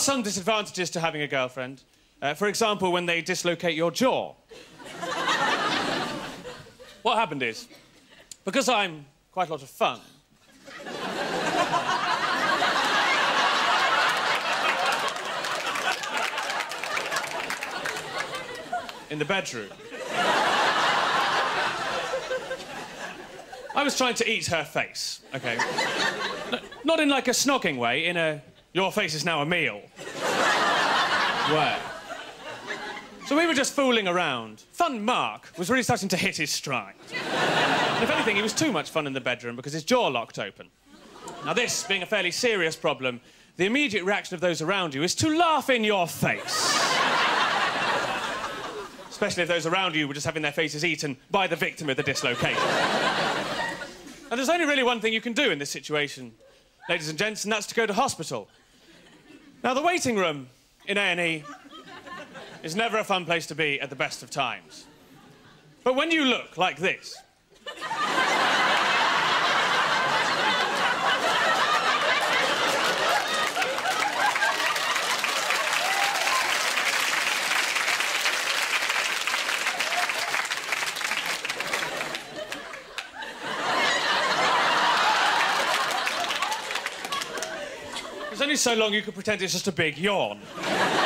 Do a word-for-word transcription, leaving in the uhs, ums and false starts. are some disadvantages to having a girlfriend. Uh, for example, when they dislocate your jaw. What happened is, because I'm quite a lot of fun... in the bedroom... I was trying to eat her face, OK? No, not in, like, a snogging way, in a... your face is now a meal. Way. So we were just fooling around. Fun Mark was really starting to hit his stride. And if anything, he was too much fun in the bedroom because his jaw locked open. Now, this being a fairly serious problem, the immediate reaction of those around you is to laugh in your face. Especially if those around you were just having their faces eaten by the victim of the dislocation. And there's only really one thing you can do in this situation, ladies and gents, and that's to go to hospital. Now, the waiting room in A and E is never a fun place to be at the best of times. But when you look like this... there's only so long you can pretend it's just a big yawn.